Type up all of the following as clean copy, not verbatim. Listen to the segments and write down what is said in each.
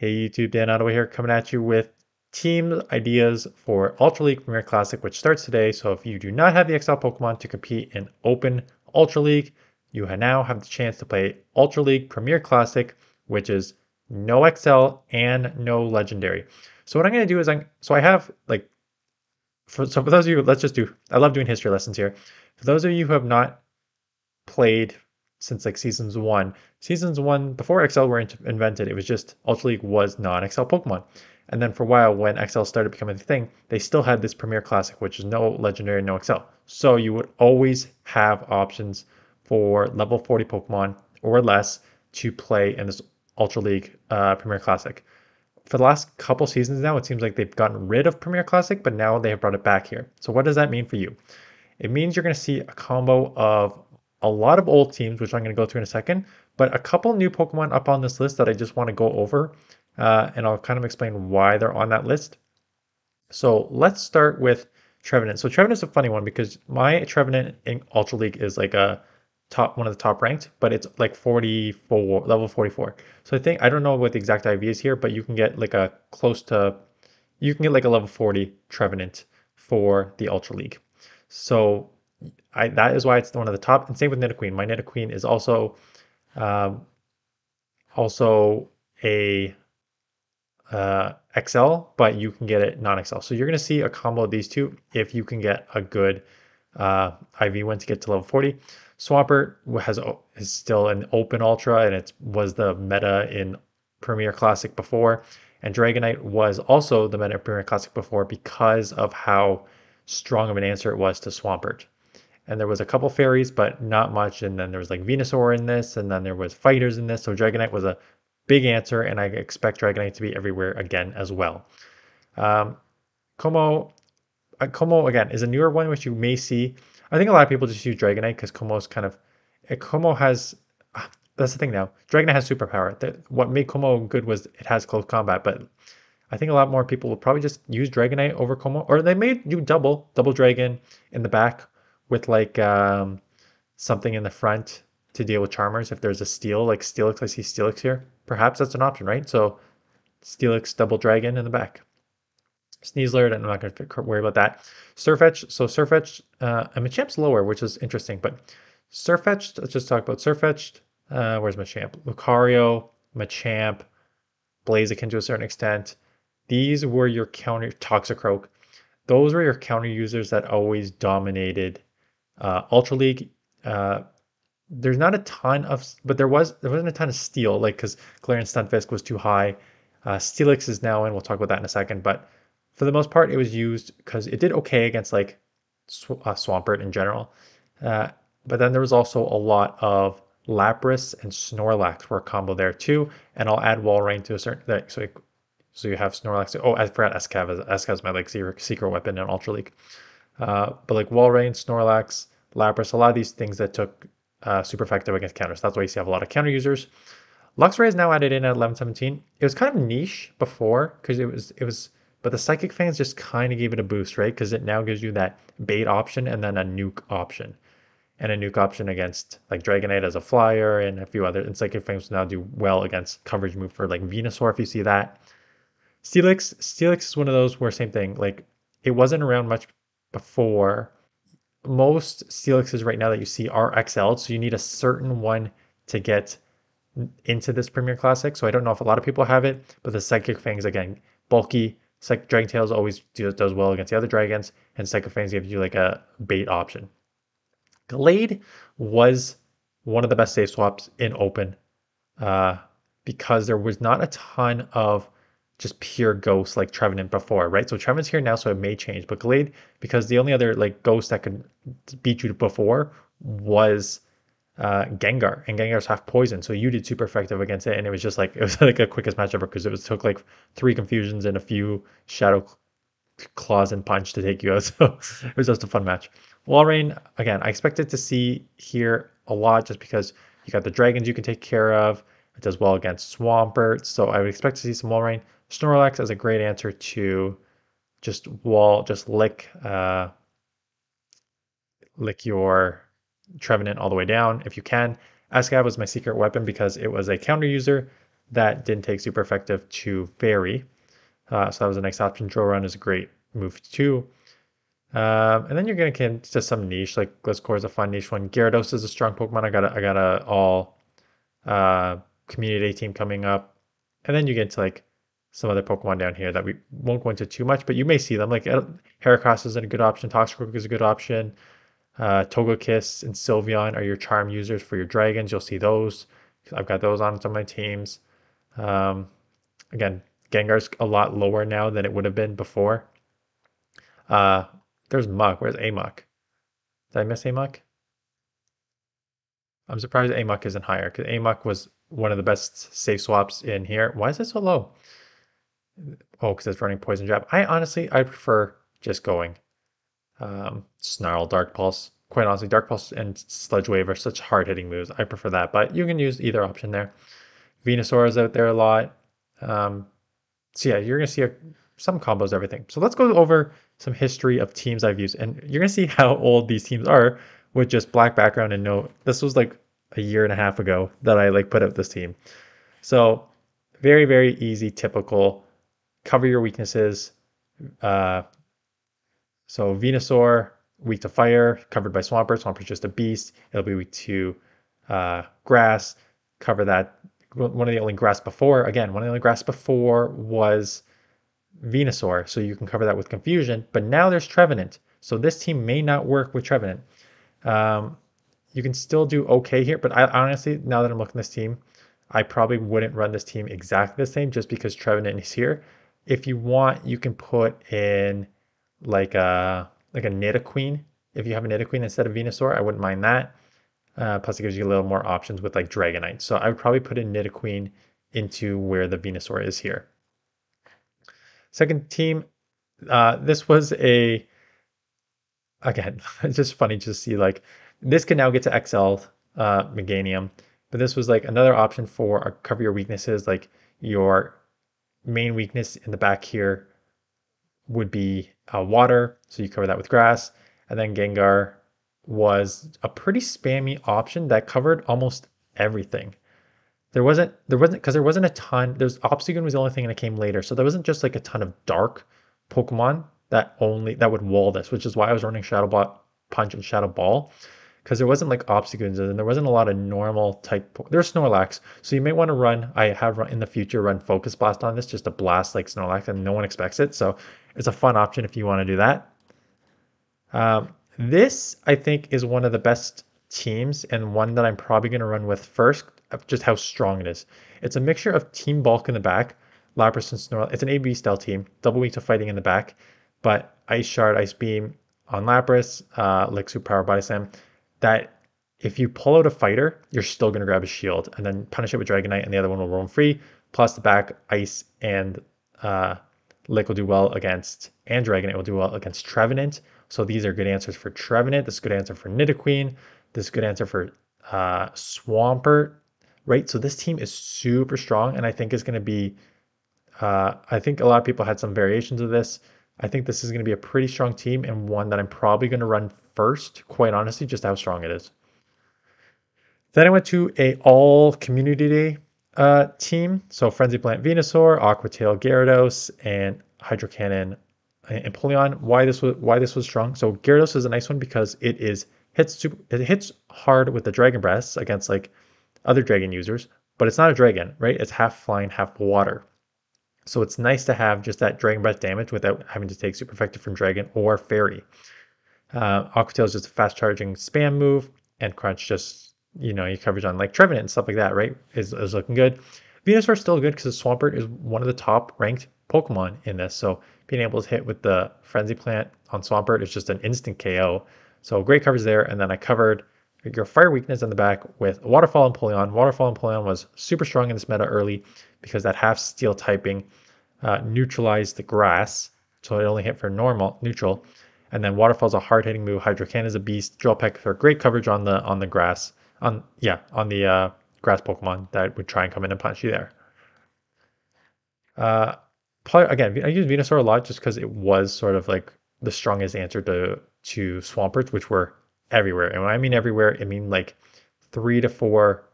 Hey YouTube, Dan Ottawa here, coming at you with team ideas for Ultra League Premier Classic, which starts today. So if you do not have the XL Pokemon to compete in Open Ultra League, you now have the chance to play Ultra League Premier Classic, which is no XL and no Legendary. So what I'm going to do is, for those of you, I love doing history lessons here. For those of you who have not played since like seasons one before XL were invented, it was just Ultra League was non-XL Pokemon, and then for a while when XL started becoming the thing, they still had this Premier Classic, which is no Legendary, no XL, so you would always have options for level 40 Pokemon or less to play in this Ultra League Premier Classic. For the last couple seasons now, it seems like they've gotten rid of Premier Classic, but now they have brought it back here. So what does that mean for you? It means you're going to see a combo of a lot of old teams, which I'm going to go through in a second, but a couple new Pokemon up on this list that I just want to go over, and I'll kind of explain why they're on that list. So let's start with Trevenant. So Trevenant's a funny one because my Trevenant in Ultra League is like a one of the top ranked, but it's like level 44. So I don't know what the exact IV is here, but you can get like a you can get like a level 40 Trevenant for the Ultra League. So that is why it's one of the top. And same with Nidoqueen. My Nidoqueen is also XL, but you can get it non-XL. So you're going to see a combo of these two if you can get a good IV win to get to level 40. Swampert is still an open Ultra, and it was the meta in Premier Classic before. And Dragonite was also the meta in Premier Classic before because of how strong of an answer it was to Swampert. And there was a couple fairies, but not much. And then there was like Venusaur in this, and then there was fighters in this. So Dragonite was a big answer, and I expect Dragonite to be everywhere again as well. Kommo again is a newer one, which you may see. I think a lot of people just use Dragonite because Kommo's kind of, that's the thing now. Dragonite has superpower. What made Kommo good was it has close combat, but I think a lot more people will probably just use Dragonite over Kommo, or they may do double Dragon in the back with like something in the front to deal with Charmers. If there's a Steelix, I see Steelix here. Perhaps that's an option, right? So Steelix, double Dragon in the back. Sneasler, I'm not going to worry about that. Surfetch, so Surfetch, and Machamp's lower, which is interesting, but Surfetch, let's just talk about Surfetch. Where's Machamp? Lucario, Machamp, Blaziken to a certain extent. These were your counter, Toxicroak. Those were your counter users that always dominated Ultra League. There's not a ton of, but there wasn't a ton of steel, like because Galarian Stunfisk was too high. Steelix is now in, we'll talk about that in a second, but for the most part it was used because it did okay against like Swampert in general. But then there was also a lot of Lapras and Snorlax were a combo there too, and I'll add Walrein to a certain, so you have Snorlax. Oh, I forgot Escav. Escav's my like secret weapon in Ultra League. But like Walrein, Snorlax, Lapras, a lot of these things that took super effective against counters. That's why you see have a lot of counter users. Luxray is now added in at 1117. It was kind of niche before because it was, but the Psychic fans just kind of gave it a boost, right? Because it now gives you that bait option and then a nuke option, and a nuke option against like Dragonite as a flyer and a few other. And Psychic fans now do well against coverage move for like Venusaur if you see that. Steelix is one of those where same thing, like it wasn't around much before. Most Steelixes right now that you see are XL'd, so you need a certain one to get into this Premier Classic. So I don't know if a lot of people have it, but the Psychic Fangs, again, bulky. Dragon Tails always does well against the other dragons, and Psychic Fangs gives you like a bait option. Glade was one of the best safe swaps in Open because there was not a ton of just pure ghosts like Trevenant before, right? So Trevenant's here now, so it may change. But Glade, because the only other like ghost that could beat you before was Gengar, and Gengar's half poison, so you did super effective against it, and it was just like, it was like the quickest match ever because it took like 3 confusions and a few shadow claws and punch to take you out. So it was just a fun match. Walrein, again, I expected to see here a lot just because you got the dragons you can take care of. It does well against Swampert, so I would expect to see some Walrein. Snorlax as a great answer to lick your Trevenant all the way down if you can. Escav was my secret weapon because it was a counter user That didn't take super effective to Fairy. So that was the next option. Drill Run is a great move too. And then you're going to get into some niche, like Gliscor is a fun niche one. Gyarados is a strong Pokemon. I got a all community team coming up. And then you get into like some other Pokemon down here that we won't go into too much, but you may see them. Like Heracross is a good option. Toxicroak is a good option. Togekiss and Sylveon are your charm users for your dragons. You'll see those. I've got those on some of my teams. Again, Gengar's a lot lower now than it would have been before. There's Muk. Where's Amuk? Did I miss Amuk? I'm surprised Amuk isn't higher, because Amuk was one of the best safe swaps in here. Why is it so low? Oh, because it's running Poison Jab. I prefer just going Snarl, Dark Pulse. Quite honestly, Dark Pulse and Sludge Wave are such hard-hitting moves. I prefer that, but you can use either option there. Venusaur is out there a lot. So yeah, you're going to see some combos, everything. So let's go over some history of teams I've used. And you're going to see how old these teams are with just black background and no... This was like a year and a half ago that I like put out this team. So very, very easy, typical. Cover your weaknesses. So Venusaur, weak to fire, covered by Swampert. Swampert's just a beast. It'll be weak to grass. Cover that. One of the only grass before was Venusaur, so you can cover that with Confusion. But now there's Trevenant, so this team may not work with Trevenant. You can still do okay here, but I honestly, now that I'm looking at this team, I probably wouldn't run this team exactly the same just because Trevenant is here. If you want, you can put in like a Nidoqueen. If you have a Nidoqueen instead of Venusaur, I wouldn't mind that. Plus it gives you a little more options with like Dragonite. So I would probably put in Nidoqueen into where the Venusaur is here. Second team, this was again, it's just funny to see like, this can now get to XL Meganium, but this was like another option for cover your weaknesses. Like your main weakness in the back here would be water. So you cover that with grass. And then Gengar was a pretty spammy option that covered almost everything. There wasn't a ton. Obstagoon was the only thing that came later. So there wasn't just like a ton of dark Pokemon that would wall this, which is why I was running Shadow Punch and Shadow Ball, because there wasn't like Obstagoons and there wasn't a lot of normal type. There's Snorlax. So you may want to run, I have run in the future Focus Blast on this, just to blast like Snorlax, and no one expects it. So it's a fun option if you want to do that. This, I think, is one of the best teams and one that I'm probably going to run with first, just how strong it is. It's a mixture of Team Bulk in the back, Lapras and Snorlax. It's an AB style team, double weak to fighting in the back, but Ice Shard, Ice Beam on Lapras, like Super Power Body Slam, that if you pull out a fighter, you're still going to grab a shield and then punish it with Dragonite, and the other one will roam free, plus the back, Ice and Lick will do well against, and Dragonite will do well against Trevenant. So these are good answers for Trevenant. This is a good answer for Nidoqueen. This is a good answer for Swampert, right? So this team is super strong, and I think it's going to be, I think a lot of people had some variations of this. I think this is going to be a pretty strong team and one that I'm probably going to run first, quite honestly, just how strong it is. Then I went to a all community day team. So Frenzy Plant Venusaur, Aqua Tail Gyarados, and Hydro Cannon Empoleon. Why this was strong. So Gyarados is a nice one because it is hits hard with the Dragon Breaths against like other Dragon users, but it's not a Dragon, right? It's half flying, half water. So it's nice to have just that Dragon Breath damage without having to take super effective from Dragon or Fairy. Aqua Tail is just a fast charging spam move, and Crunch, just, you know, your coverage on like Trevenant and stuff like that, right? Is looking good. Venusaur is still good because Swampert is one of the top ranked Pokemon in this, so being able to hit with the Frenzy Plant on Swampert is just an instant KO. So great coverage there. And then I covered your fire weakness in the back with Waterfall and Empoleon. Waterfall and Empoleon was super strong in this meta early because that half steel typing neutralized the grass, so it only hit for neutral. And then Waterfall's a hard hitting move. Hydro Cannon is a beast. Drill Peck for great coverage on the grass Pokemon that would try and come in and punch you there. Again, I use Venusaur a lot just because it was sort of like the strongest answer to Swampert, which were everywhere. And when I mean everywhere, I mean like 3 to 4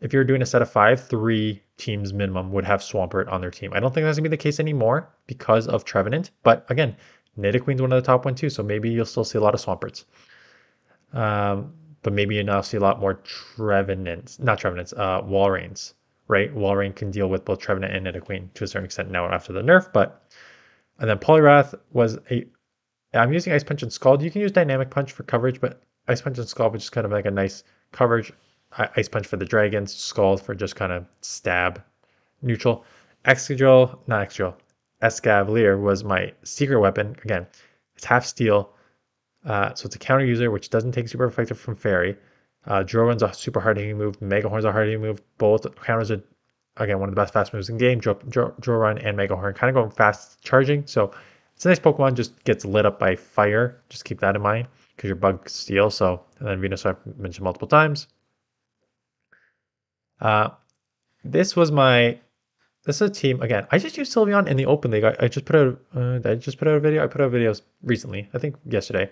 if you're doing a set of five, 3 teams minimum would have Swampert on their team. I don't think that's going to be the case anymore because of Trevenant. But again, Nidoqueen's one of the top ones too, so maybe you'll still see a lot of Swamperts. But maybe you now see a lot more Walreins, right? Walrein can deal with both Trevenant and Nidoqueen to a certain extent now after the nerf. And then Poliwrath was a... I'm using Ice Punch and Scald. You can use Dynamic Punch for coverage, but Ice Punch and Scald, which is kind of like a nice coverage. Ice Punch for the dragons, Scald for just kind of stab neutral. Escavalier was my secret weapon. Again, it's half steel, so it's a counter user, which doesn't take super effective from Fairy. Drowan's a super hard hitting move. Megahorn's a hard hitting move. Both counters are, again, one of the best fast moves in the game. Drowrun and Megahorn kind of going fast charging. So it's a nice Pokemon, just gets lit up by fire. Just keep that in mind because your bug steel. So, and then Venusaur I've mentioned multiple times. This is a team again. I just used Sylveon in the Open League. I just put out a video. I put out videos recently, I think yesterday,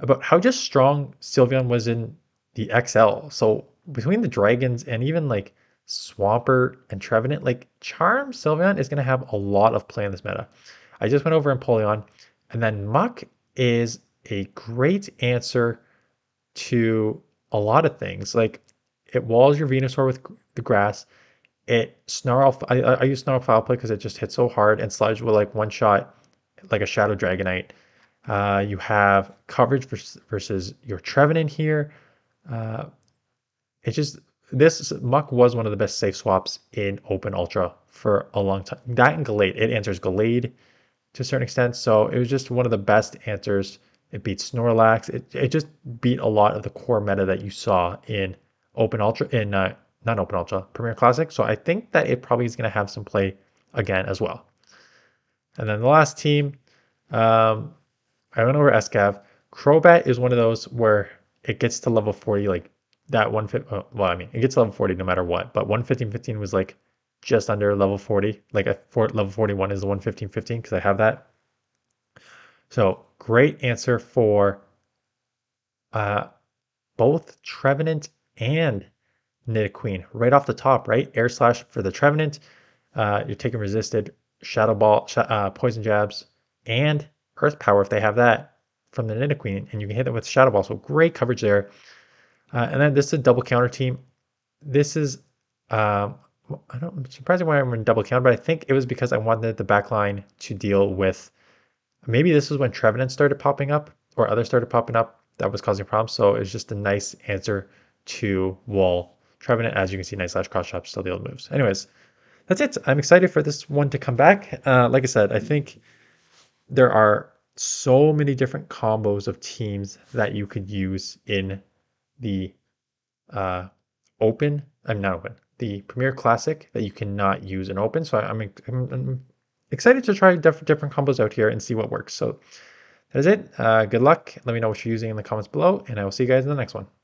about how just strong Sylveon was in the XL. So between the dragons and even like Swampert and Trevenant, like Charm Sylveon is gonna have a lot of play in this meta. I just went over Empoleon, and then Muk is a great answer to a lot of things. Like it walls your Venusaur with the grass. It snarl. I use Snarl Foul Play because it just hits so hard, and Sludge will like one shot like a Shadow Dragonite. You have coverage versus your Trevenant here. This Muk was one of the best safe swaps in Open Ultra for a long time. That and Gallade. It answers Gallade to a certain extent, so it was just one of the best answers. It beat Snorlax. It just beat a lot of the core meta that you saw in Open Ultra in not Open Ultra, Premier Classic. So I think that it probably is going to have some play again as well. And then the last team, I went over Escav. Crobat is one of those where it gets to level 40, like that 150. Well, I mean, it gets to level 40 no matter what, but 115.15 was like just under level 40. Like level 41 is the 115.15 because I have that. So great answer for both Trevenant and Nidoqueen right off the top, right? Air Slash for the Trevenant. You're taking resisted Shadow Ball, Poison Jabs, and Earth Power if they have that from the Nidoqueen, and you can hit them with Shadow Ball. So great coverage there. And then this is a double counter team. This is I'm surprised why I'm in double counter, but I think it was because I wanted the back line to deal with. Maybe this is when Trevenant started popping up, or others started popping up that was causing problems. So it's just a nice answer to wall Trevenant, as you can see, Night Slash, Cross Chop, still the old moves. Anyways, that's it. I'm excited for this one to come back. Like I said, I think there are so many different combos of teams that you could use in the the Premier Classic that you cannot use in Open. So I'm excited to try different combos out here and see what works. So that is it. Good luck. Let me know what you're using in the comments below, and I will see you guys in the next one.